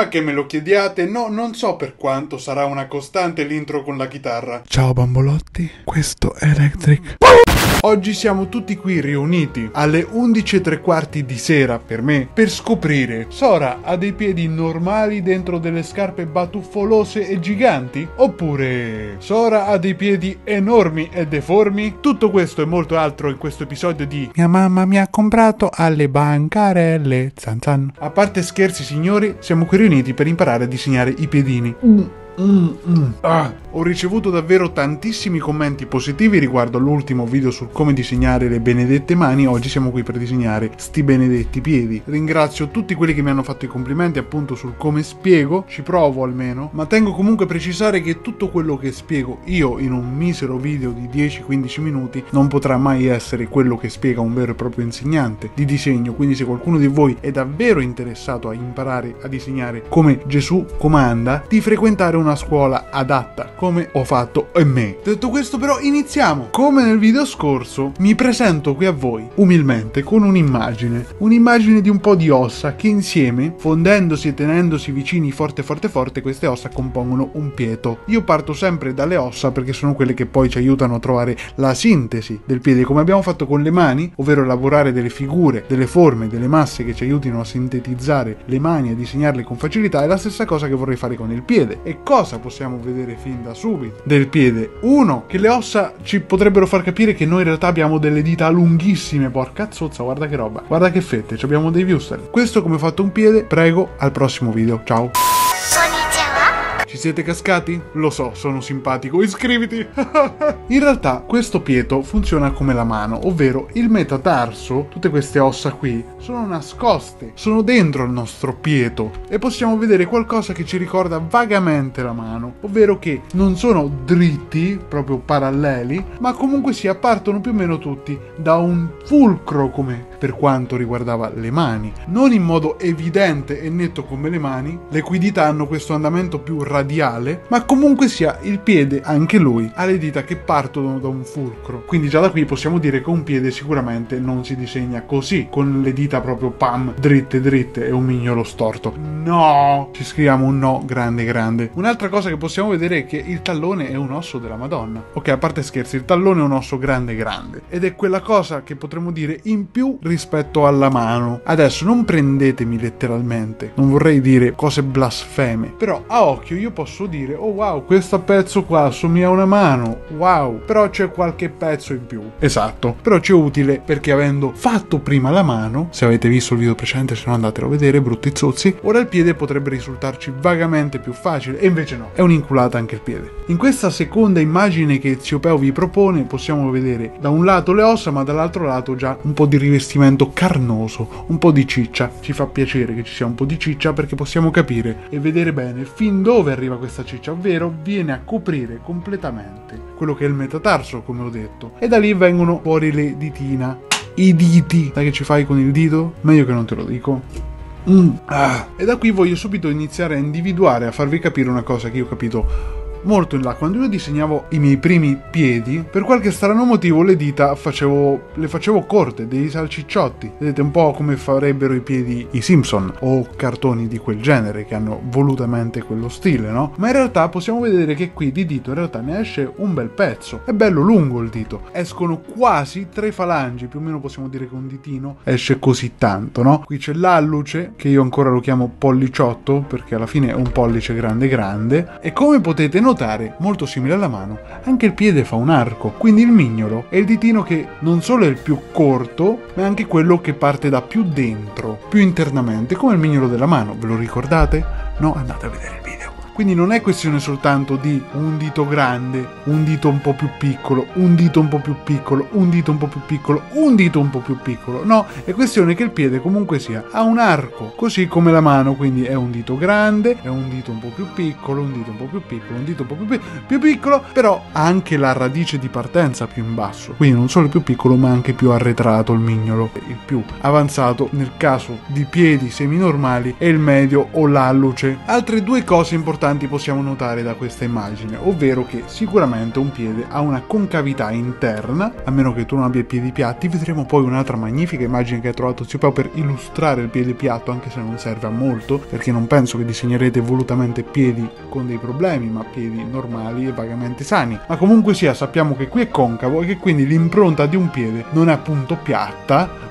prima che me lo chiediate, no, non so per quanto sarà una costante l'intro con la chitarra. Ciao bambolotti, questo è Electric. Oggi siamo tutti qui riuniti alle 11:15 di sera, per me, per scoprire: Sora ha dei piedi normali dentro delle scarpe batuffolose e giganti? Oppure Sora ha dei piedi enormi e deformi? Tutto questo e molto altro in questo episodio di Mia mamma mi ha comprato alle bancarelle zan zan. A parte scherzi signori, siamo qui riuniti per imparare a disegnare i piedini. Ho ricevuto davvero tantissimi commenti positivi riguardo all'ultimo video sul come disegnare le benedette mani. Oggi siamo qui per disegnare sti benedetti piedi. Ringrazio tutti quelli che mi hanno fatto i complimenti appunto sul come spiego, ci provo almeno, ma tengo comunque a precisare che tutto quello che spiego io in un misero video di 10-15 minuti non potrà mai essere quello che spiega un vero e proprio insegnante di disegno. Quindi se qualcuno di voi è davvero interessato a imparare a disegnare come Gesù comanda, di frequentare una scuola adatta come ho fatto e me. Detto questo però iniziamo. Come nel video scorso mi presento qui a voi umilmente con un'immagine di un po' di ossa che insieme, fondendosi e tenendosi vicini forte forte forte, queste ossa compongono un piede. Io parto sempre dalle ossa perché sono quelle che poi ci aiutano a trovare la sintesi del piede, come abbiamo fatto con le mani, ovvero elaborare delle figure, delle forme, delle masse che ci aiutino a sintetizzare le mani e disegnarle con facilità. È la stessa cosa che vorrei fare con il piede. E cosa possiamo vedere fin da subito del piede? Uno, che le ossa ci potrebbero far capire che noi in realtà abbiamo delle dita lunghissime, porca zozza, guarda che roba, guarda che fette, abbiamo dei viewster. Questo come ho fatto un piede, prego, al prossimo video, ciao. Ci siete cascati? Lo so, sono simpatico, iscriviti! In realtà questo piede funziona come la mano, ovvero il metatarso, tutte queste ossa qui, sono nascoste, sono dentro il nostro piede e possiamo vedere qualcosa che ci ricorda vagamente la mano, ovvero che non sono dritti, proprio paralleli, ma comunque si partono più o meno tutti da un fulcro come per quanto riguardava le mani. Non in modo evidente e netto come le mani, le cui dita hanno questo andamento più radiale, ma comunque sia il piede, anche lui, ha le dita che partono da un fulcro. Quindi già da qui possiamo dire che un piede sicuramente non si disegna così, con le dita proprio pam, dritte dritte e un mignolo storto. No! Ci scriviamo un no grande grande. Un'altra cosa che possiamo vedere è che il tallone è un osso della Madonna. Ok, a parte scherzi, il tallone è un osso grande grande ed è quella cosa che potremmo dire in più rispetto alla mano. Adesso non prendetemi letteralmente, non vorrei dire cose blasfeme, però a occhio io posso dire: oh wow, questo pezzo qua assomiglia a una mano, wow, però c'è qualche pezzo in più. Esatto, però c'è utile perché avendo fatto prima la mano, se avete visto il video precedente, se no andatelo a vedere, brutti zozzi, ora il piede potrebbe risultarci vagamente più facile e invece no, è un'inculata anche il piede. In questa seconda immagine che ElectricPeo vi propone possiamo vedere da un lato le ossa ma dall'altro lato già un po' di rivestimento carnoso, un po' di ciccia. Ci fa piacere che ci sia un po' di ciccia perché possiamo capire e vedere bene fin dove arriva questa ciccia, ovvero viene a coprire completamente quello che è il metatarso, come ho detto, e da lì vengono fuori le ditina, i diti. Sai che ci fai con il dito? Meglio che non te lo dico. E da qui voglio subito iniziare a individuare, a farvi capire una cosa che io ho capito molto in là. Quando io disegnavo i miei primi piedi, per qualche strano motivo le dita le facevo corte, dei salcicciotti. Vedete un po' come farebbero i piedi i Simpson o cartoni di quel genere che hanno volutamente quello stile, no? Ma in realtà possiamo vedere che qui di dito in realtà ne esce un bel pezzo. È bello lungo il dito, escono quasi tre falangi, più o meno possiamo dire che un ditino esce così tanto, no? Qui c'è l'alluce, che io ancora lo chiamo polliciotto perché alla fine è un pollice grande grande, e come potete notare, molto simile alla mano, anche il piede fa un arco, quindi il mignolo è il ditino che non solo è il più corto, ma è anche quello che parte da più dentro, più internamente, come il mignolo della mano, ve lo ricordate? No? Andate a vedere il video. Quindi non è questione soltanto di un dito grande, un dito un po' più piccolo, un dito un po' più piccolo, un dito un po' più piccolo, un dito un po' più piccolo. No, è questione che il piede comunque sia ha un arco, così come la mano, quindi è un dito grande, è un dito un po' più piccolo, un dito un po' più piccolo, un dito un po' più piccolo, però ha anche la radice di partenza più in basso. Quindi non solo il più piccolo, ma anche più arretrato il mignolo, il più avanzato nel caso di piedi seminormali e il medio o l'alluce. Altre due cose importanti importanti possiamo notare da questa immagine, ovvero che sicuramente un piede ha una concavità interna, a meno che tu non abbia piedi piatti. Vedremo poi un'altra magnifica immagine che ha trovato ZioPeo per illustrare il piede piatto, anche se non serve a molto, perché non penso che disegnerete volutamente piedi con dei problemi, ma piedi normali e vagamente sani. Ma comunque sia, sappiamo che qui è concavo e che quindi l'impronta di un piede non è appunto piatta,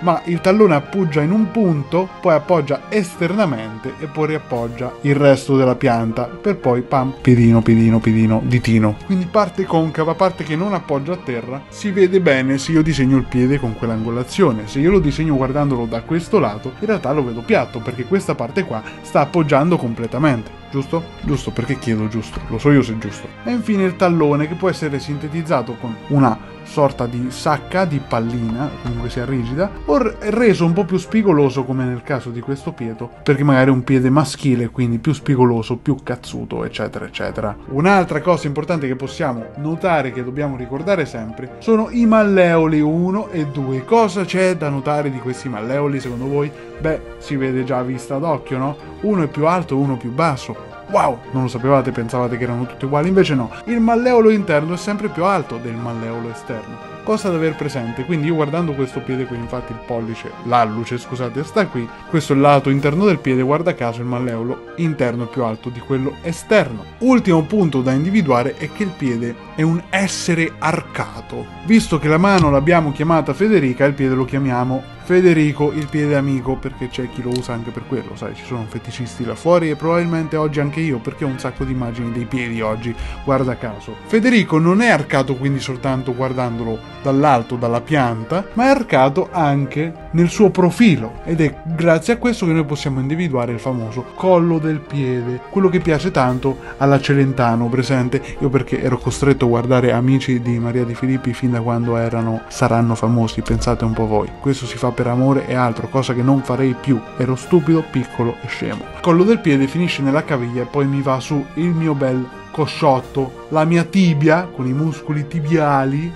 ma il tallone appoggia in un punto, poi appoggia esternamente e poi riappoggia il resto della pianta, per poi pam, piedino, piedino, piedino, ditino. Quindi parte concava, parte che non appoggia a terra, si vede bene se io disegno il piede con quell'angolazione. Se io lo disegno guardandolo da questo lato, in realtà lo vedo piatto, perché questa parte qua sta appoggiando completamente. Giusto? Giusto, perché chiedo giusto? Lo so io se è giusto. E infine il tallone, che può essere sintetizzato con una sorta di sacca, di pallina, comunque sia rigida, o reso un po' più spigoloso, come nel caso di questo pieto, perché magari è un piede maschile, quindi più spigoloso, più cazzuto, eccetera, eccetera. Un'altra cosa importante che possiamo notare, che dobbiamo ricordare sempre, sono i malleoli 1 e 2. Cosa c'è da notare di questi malleoli, secondo voi? Beh, si vede già a vista d'occhio, no? Uno è più alto e uno più basso. Wow, non lo sapevate, pensavate che erano tutti uguali, invece no. Il malleolo interno è sempre più alto del malleolo esterno. Cosa da aver presente? Quindi io guardando questo piede qui, infatti il pollice, l'alluce, scusate, sta qui. Questo è il lato interno del piede, guarda caso il malleolo interno è più alto di quello esterno. Ultimo punto da individuare è che il piede è un essere arcato. Visto che la mano l'abbiamo chiamata Federica, il piede lo chiamiamo Federico, il piede amico, perché c'è chi lo usa anche per quello, sai, ci sono feticisti là fuori e probabilmente oggi anche io, perché ho un sacco di immagini dei piedi oggi, guarda caso. Federico non è arcato quindi soltanto guardandolo dall'alto, dalla pianta, ma è arcato anche nel suo profilo, ed è grazie a questo che noi possiamo individuare il famoso collo del piede, quello che piace tanto alla Celentano, presente? Io perché ero costretto a guardare Amici di Maria De Filippi fin da quando erano Saranno famosi, pensate un po' voi. Questo si fa per amore e altro, cosa che non farei più, ero stupido, piccolo e scemo. Il collo del piede finisce nella caviglia e poi mi va su il mio bel cosciotto, la mia tibia con i muscoli tibiali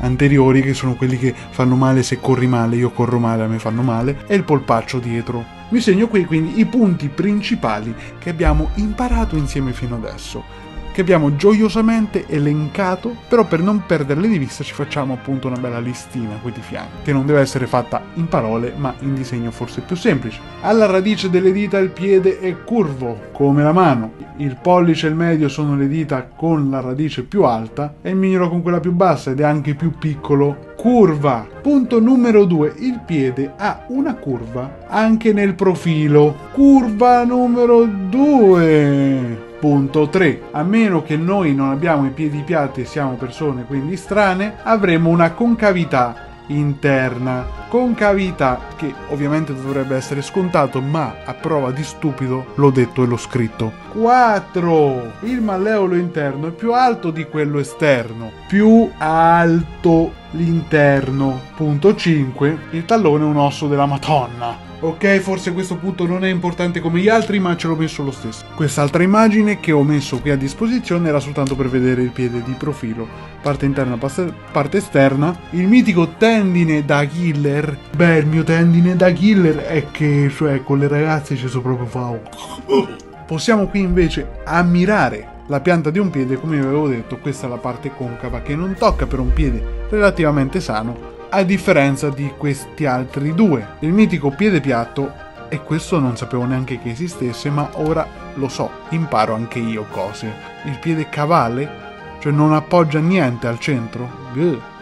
anteriori, che sono quelli che fanno male se corri male, io corro male, a me fanno male, e il polpaccio dietro. Mi segno qui quindi i punti principali che abbiamo imparato insieme fino adesso, che abbiamo gioiosamente elencato, però per non perderle di vista ci facciamo appunto una bella listina qui di fianco, che non deve essere fatta in parole ma in disegno forse più semplice. Alla radice delle dita il piede è curvo, come la mano. Il pollice e il medio sono le dita con la radice più alta e il mignolo con quella più bassa, ed è anche più piccolo. Curva. Punto numero 2. Il piede ha una curva anche nel profilo. Curva numero 2. Punto 3. A meno che noi non abbiamo i piedi piatti e siamo persone quindi strane, avremo una concavità interna, concavità che ovviamente dovrebbe essere scontato, ma a prova di stupido l'ho detto e l'ho scritto. 4. Il malleolo interno è più alto di quello esterno, più alto l'interno. Punto 5. Il tallone è un osso della Madonna. Ok, forse questo punto non è importante come gli altri, ma ce l'ho messo lo stesso. Quest'altra immagine che ho messo qui a disposizione era soltanto per vedere il piede di profilo, parte interna, parte esterna. Il mitico tendine da killer. Beh, il mio tendine da killer è che, cioè, con le ragazze ci sono proprio faul. Possiamo qui invece ammirare la pianta di un piede, come vi avevo detto, questa è la parte concava che non tocca per un piede relativamente sano, a differenza di questi altri due. Il mitico piede piatto, e questo non sapevo neanche che esistesse, ma ora lo so, imparo anche io cose. Il piede cavale, cioè non appoggia niente al centro.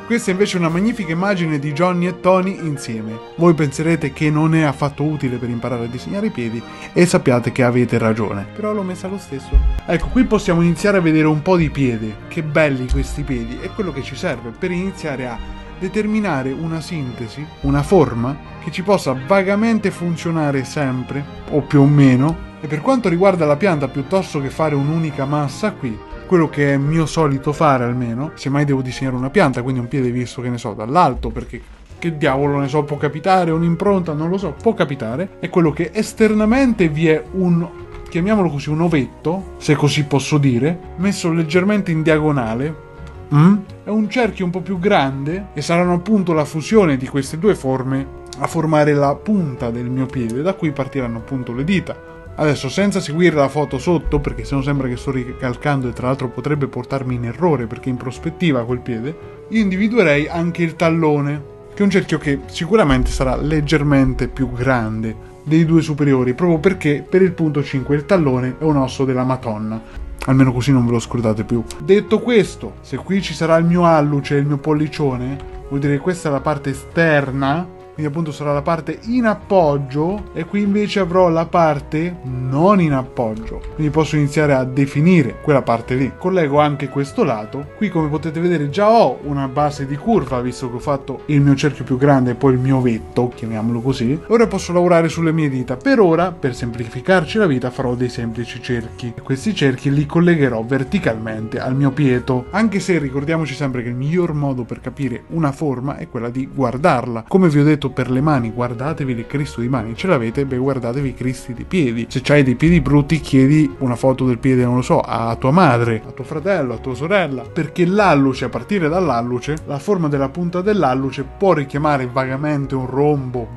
Questa è invece una magnifica immagine di Johnny e Tony insieme. Voi penserete che non è affatto utile per imparare a disegnare i piedi, e sappiate che avete ragione, però l'ho messa lo stesso. Ecco, qui possiamo iniziare a vedere un po' di piede. Che belli questi piedi, è quello che ci serve per iniziare a determinare una sintesi, una forma che ci possa vagamente funzionare sempre, o più o meno. E per quanto riguarda la pianta, piuttosto che fare un'unica massa qui, quello che è mio solito fare almeno, se mai devo disegnare una pianta, quindi un piede visto, che ne so, dall'alto, perché che diavolo ne so, può capitare, un'impronta, non lo so, può capitare, è quello che esternamente vi è un, chiamiamolo così, un ovetto, se così posso dire, messo leggermente in diagonale. È un cerchio un po' più grande, e saranno appunto la fusione di queste due forme a formare la punta del mio piede, da cui partiranno appunto le dita. Adesso, senza seguire la foto sotto, perché se no sembra che sto ricalcando e tra l'altro potrebbe portarmi in errore perché in prospettiva quel piede, io individuerei anche il tallone, che è un cerchio che sicuramente sarà leggermente più grande dei due superiori, proprio perché per il punto 5 il tallone è un osso della Madonna, almeno così non ve lo scordate più. Detto questo, se qui ci sarà il mio alluce e il mio pollicione, vuol dire che questa è la parte esterna, quindi appunto sarà la parte in appoggio, e qui invece avrò la parte non in appoggio, quindi posso iniziare a definire quella parte lì. Collego anche questo lato, qui come potete vedere già ho una base di curva, visto che ho fatto il mio cerchio più grande e poi il mio ovetto, chiamiamolo così. Ora posso lavorare sulle mie dita, per ora, per semplificarci la vita, farò dei semplici cerchi, e questi cerchi li collegherò verticalmente al mio pieto, anche se ricordiamoci sempre che il miglior modo per capire una forma è quella di guardarla. Come vi ho detto per le mani, guardatevi le Cristo di mani, ce l'avete? Beh, guardatevi i Cristi di piedi. Se c'hai dei piedi brutti, chiedi una foto del piede, non lo so, a tua madre, a tuo fratello, a tua sorella, perché l'alluce, a partire dall'alluce, la forma della punta dell'alluce può richiamare vagamente un rombo,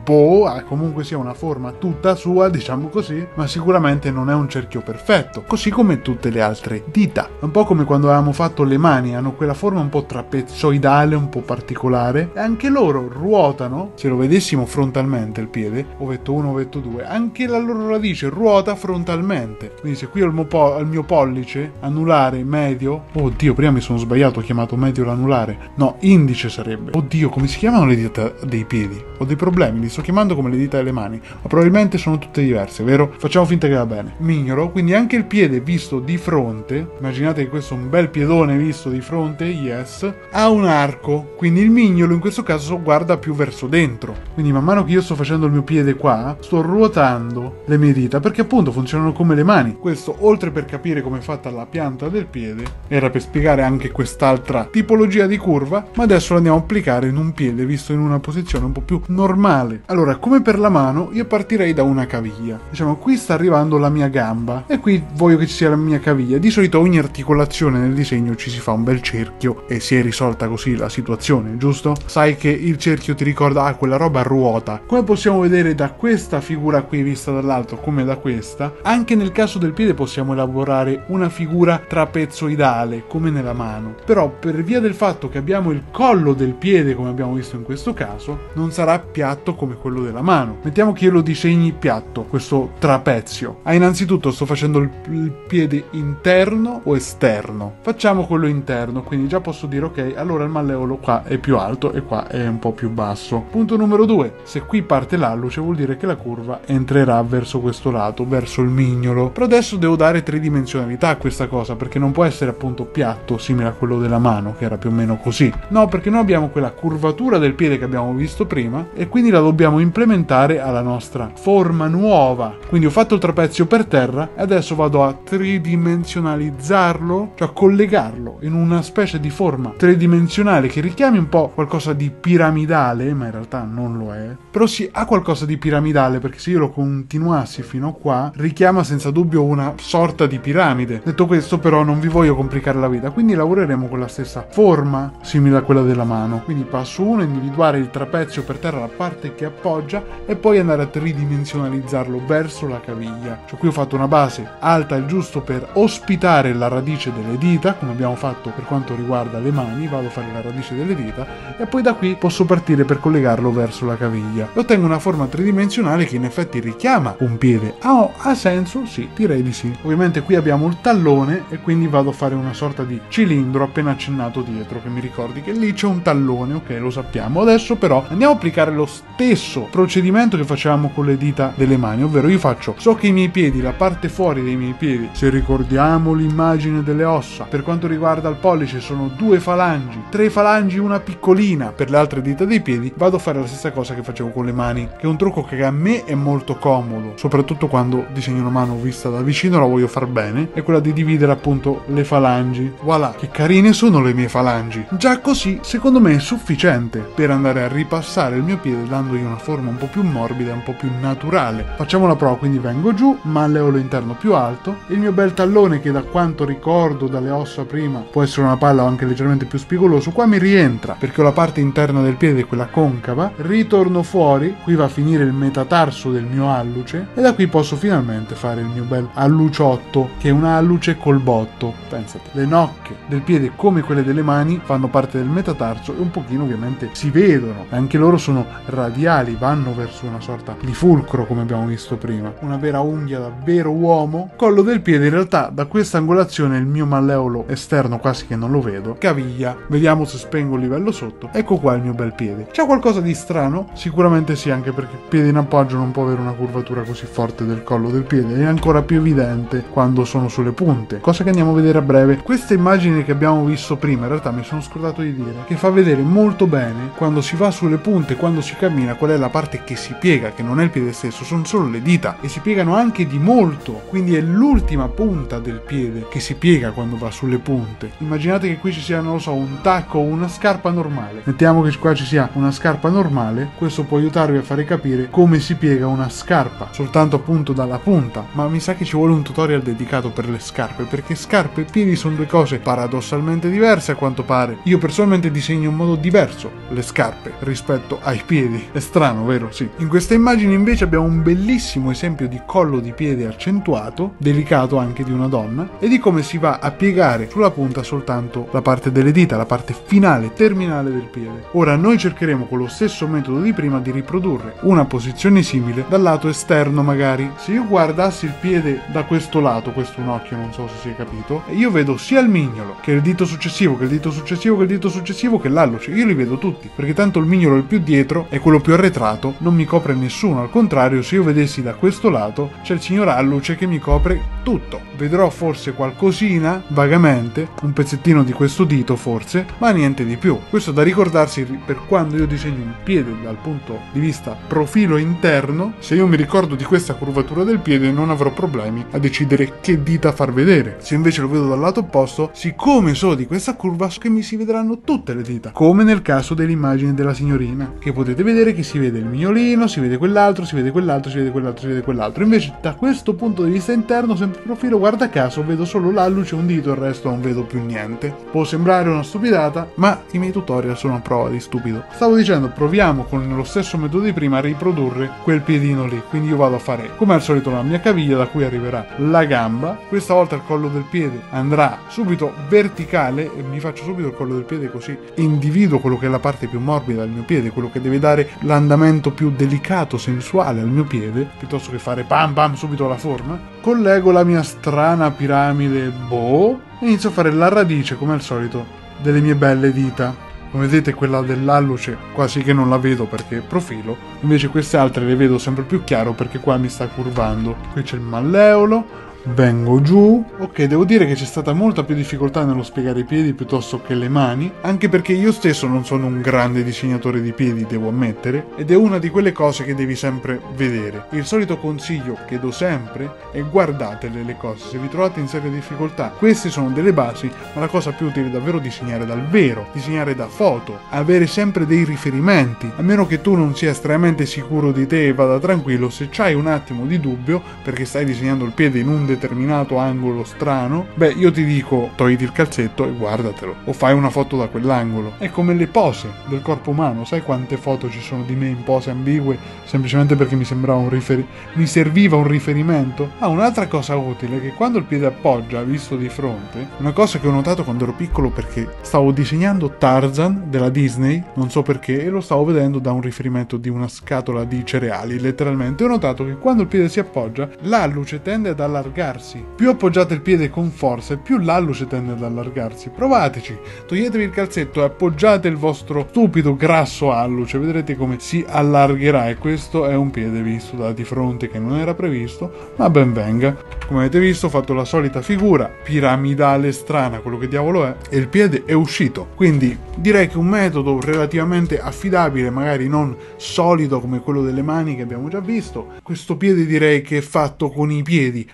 comunque sia una forma tutta sua, diciamo così, ma sicuramente non è un cerchio perfetto, così come tutte le altre dita. Un po' come quando avevamo fatto le mani, hanno quella forma un po' trapezoidale, un po' particolare, e anche loro ruotano. Se lo vedessimo frontalmente il piede, ovetto 1, ovetto 2, anche la loro radice ruota frontalmente. Quindi se qui ho il mio pollice, anulare, medio, oddio, prima mi sono sbagliato, ho chiamato medio l'anulare, no, indice sarebbe. Oddio, come si chiamano le dita dei piedi? Ho dei problemi, li sto chiamando come le dita delle mani, ma probabilmente sono tutte diverse, vero? Facciamo finta che va bene. Mignolo, quindi anche il piede visto di fronte, immaginate che questo è un bel piedone visto di fronte, yes, ha un arco, quindi il mignolo in questo caso guarda più verso dentro. Quindi man mano che io sto facendo il mio piede qua, sto ruotando le mie dita, perché appunto funzionano come le mani. Questo, oltre per capire come è fatta la pianta del piede, era per spiegare anche quest'altra tipologia di curva, ma adesso la andiamo a applicare in un piede visto in una posizione un po' più normale. Allora, come per la mano, io partirei da una caviglia. Diciamo, qui sta arrivando la mia gamba e qui voglio che ci sia la mia caviglia. Di solito ogni articolazione nel disegno ci si fa un bel cerchio e si è risolta così la situazione, giusto? Sai che il cerchio ti ricorda, ah, quella roba ruota. Come possiamo vedere da questa figura qui vista dall'alto come da questa, anche nel caso del piede possiamo elaborare una figura trapezoidale come nella mano, però per via del fatto che abbiamo il collo del piede come abbiamo visto in questo caso, non sarà piatto come quello della mano. Mettiamo che io lo disegni piatto, questo trapezio. Innanzitutto sto facendo il piede interno o esterno? Facciamo quello interno, quindi già posso dire ok, allora il malleolo qua è più alto e qua è un po' più basso. Numero 2, se qui parte l'alluce vuol dire che la curva entrerà verso questo lato, verso il mignolo. Però adesso devo dare tridimensionalità a questa cosa, perché non può essere appunto piatto simile a quello della mano, che era più o meno così. No, perché noi abbiamo quella curvatura del piede che abbiamo visto prima e quindi la dobbiamo implementare alla nostra forma nuova. Quindi ho fatto il trapezio per terra e adesso vado a tridimensionalizzarlo, cioè a collegarlo in una specie di forma tridimensionale che richiami un po' qualcosa di piramidale, ma in realtà non lo è, però sì, ha qualcosa di piramidale, perché se io lo continuassi fino a qua richiama senza dubbio una sorta di piramide. Detto questo, però non vi voglio complicare la vita, quindi lavoreremo con la stessa forma simile a quella della mano. Quindi passo 1, individuare il trapezio per terra, la parte che appoggia, e poi andare a tridimensionalizzarlo verso la caviglia. Cioè qui ho fatto una base alta il giusto per ospitare la radice delle dita, come abbiamo fatto per quanto riguarda le mani, vado a fare la radice delle dita e poi da qui posso partire per collegarlo verso la caviglia. Ottengo una forma tridimensionale che in effetti richiama un piede. Ha senso? Sì, direi di sì. Ovviamente qui abbiamo il tallone e quindi vado a fare una sorta di cilindro appena accennato dietro, che mi ricordi che lì c'è un tallone, ok, lo sappiamo. Adesso però andiamo a applicare lo stesso procedimento che facevamo con le dita delle mani, ovvero io faccio, so che i miei piedi, la parte fuori dei miei piedi, se ricordiamo l'immagine delle ossa, per quanto riguarda il pollice sono 2 falangi, 3 falangi, una piccolina. Per le altre dita dei piedi vado a fare la stessa cosa che facevo con le mani, che è un trucco che a me è molto comodo, soprattutto quando disegno una mano vista da vicino, la voglio far bene, è quella di dividere appunto le falangi. Voilà, che carine sono le mie falangi. Già così secondo me è sufficiente per andare a ripassare il mio piede, dandogli una forma un po' più morbida, un po' più naturale. Facciamo la prova, quindi vengo giù, malleolo interno più alto, il mio bel tallone che da quanto ricordo dalle ossa prima può essere una palla o anche leggermente più spigoloso, qua mi rientra perché ho la parte interna del piede, quella concava, ritorno fuori, qui va a finire il metatarso del mio alluce e da qui posso finalmente fare il mio bel alluciotto, che è un alluce col botto. Pensate, le nocche del piede come quelle delle mani fanno parte del metatarso e un pochino ovviamente si vedono, anche loro sono radiali, vanno verso una sorta di fulcro come abbiamo visto prima, una vera unghia da vero uomo. Collo del piede, in realtà da questa angolazione il mio malleolo esterno quasi che non lo vedo, caviglia, vediamo se spengo il livello sotto, ecco qua il mio bel piede. C'è qualcosa di strano? Sicuramente sì, anche perché il piede in appoggio non può avere una curvatura così forte del collo del piede, è ancora più evidente quando sono sulle punte, cosa che andiamo a vedere a breve. Queste immagini che abbiamo visto prima in realtà mi sono scordato di dire che fa vedere molto bene quando si va sulle punte, quando si cammina, qual è la parte che si piega, che non è il piede stesso, sono solo le dita e si piegano anche di molto, quindi è l'ultima punta del piede che si piega quando va sulle punte. Immaginate che qui ci sia, non lo so, un tacco o una scarpa normale, mettiamo che qua ci sia una scarpa normale, questo può aiutarvi a fare capire come si piega una scarpa, soltanto appunto dalla punta, ma mi sa che ci vuole un tutorial dedicato per le scarpe, perché scarpe e piedi sono due cose paradossalmente diverse a quanto pare. Io personalmente disegno in modo diverso le scarpe rispetto ai piedi, è strano vero? Sì. In queste immagini invece abbiamo un bellissimo esempio di collo di piede accentuato, delicato anche di una donna, e di come si va a piegare sulla punta soltanto la parte delle dita, la parte finale, terminale del piede. Ora noi cercheremo con lo stesso metodo di prima di riprodurre una posizione simile dal lato esterno magari. Se io guardassi il piede da questo lato, questo è un occhio, non so se si è capito, io vedo sia il mignolo che il dito successivo, che il dito successivo, che il dito successivo, che l'alluce, io li vedo tutti, perché tanto il mignolo è il più dietro, è quello più arretrato, non mi copre nessuno. Al contrario, se io vedessi da questo lato c'è il signor alluce che mi copre tutto, vedrò forse qualcosina vagamente, un pezzettino di questo dito forse, ma niente di più. Questo da ricordarsi per quando io disegno un piede dal punto di vista profilo interno, se io mi ricordo di questa curvatura del piede non avrò problemi a decidere che dita far vedere. Se invece lo vedo dal lato opposto, siccome so di questa curva so che mi si vedranno tutte le dita, come nel caso dell'immagine della signorina, che potete vedere che si vede il mignolino, si vede quell'altro, si vede quell'altro, si vede quell'altro, si vede quell'altro. Invece da questo punto di vista interno, sempre profilo, guarda caso, vedo solo l'alluce, un dito, il resto non vedo più niente. Può sembrare una stupidata, ma i miei tutorial sono a prova di stupido. Stavo dicendo, proviamo con lo stesso metodo di prima a riprodurre quel piedino lì, quindi io vado a fare come al solito la mia caviglia, da cui arriverà la gamba. Questa volta il collo del piede andrà subito verticale e mi faccio subito il collo del piede, così individuo quello che è la parte più morbida del mio piede, quello che deve dare l'andamento più delicato, sensuale al mio piede, piuttosto che fare pam pam subito la forma. Collego la mia strana piramide, boh, e inizio a fare la radice come al solito delle mie belle dita. Come vedete quella dell'alluce quasi che non la vedo perché profilo, invece queste altre le vedo sempre più chiaro perché qua mi sta curvando. Qui c'è il malleolo, vengo giù. Ok, devo dire che c'è stata molta più difficoltà nello spiegare i piedi piuttosto che le mani, anche perché io stesso non sono un grande disegnatore di piedi, devo ammettere, ed è una di quelle cose che devi sempre vedere. Il solito consiglio che do sempre è guardatele le cose, se vi trovate in serie difficoltà queste sono delle basi, ma la cosa più utile è davvero disegnare dal vero, disegnare da foto, avere sempre dei riferimenti, a meno che tu non sia estremamente sicuro di te e vada tranquillo. Se c'hai un attimo di dubbio perché stai disegnando il piede in un determinato angolo strano, beh, io ti dico togliti il calzetto e guardatelo, o fai una foto da quell'angolo. È come le pose del corpo umano, sai quante foto ci sono di me in pose ambigue semplicemente perché mi sembrava mi serviva un riferimento. Un'altra cosa utile è che quando il piede appoggia visto di fronte, una cosa che ho notato quando ero piccolo perché stavo disegnando Tarzan della Disney, non so perché, e lo stavo vedendo da un riferimento di una scatola di cereali letteralmente, ho notato che quando il piede si appoggia l'alluce tende ad allargarsi. Più appoggiate il piede con forza e più l'alluce tende ad allargarsi. Provateci, toglietevi il calzetto e appoggiate il vostro stupido grasso alluce, vedrete come si allargherà. E questo è un piede visto da di fronte che non era previsto, ma ben venga. Come avete visto ho fatto la solita figura piramidale strana, quello che diavolo è, e il piede è uscito. Quindi direi che un metodo relativamente affidabile, magari non solido come quello delle mani che abbiamo già visto. Questo piede direi che è fatto con i piedi.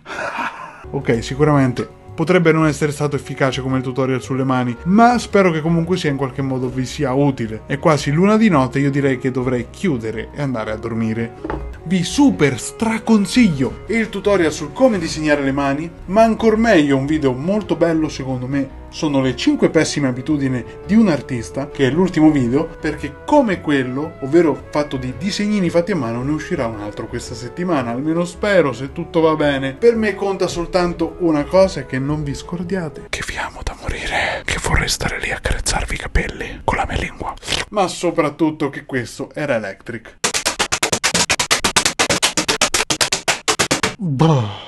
Ok, sicuramente potrebbe non essere stato efficace come il tutorial sulle mani, ma spero che comunque sia in qualche modo vi sia utile. È quasi l'una di notte, io direi che dovrei chiudere e andare a dormire. vi super straconsiglio il tutorial sul come disegnare le mani, ma ancor meglio un video molto bello secondo me sono le 5 pessime abitudini di un artista, che è l'ultimo video, perché come quello, ovvero fatto di disegnini fatti a mano, ne uscirà un altro questa settimana, almeno spero, se tutto va bene. Per me conta soltanto una cosa, che non vi scordiate che vi amo da morire, che vorrei stare lì a carezzarvi i capelli con la mia lingua, ma soprattutto che questo era Electric. Bah.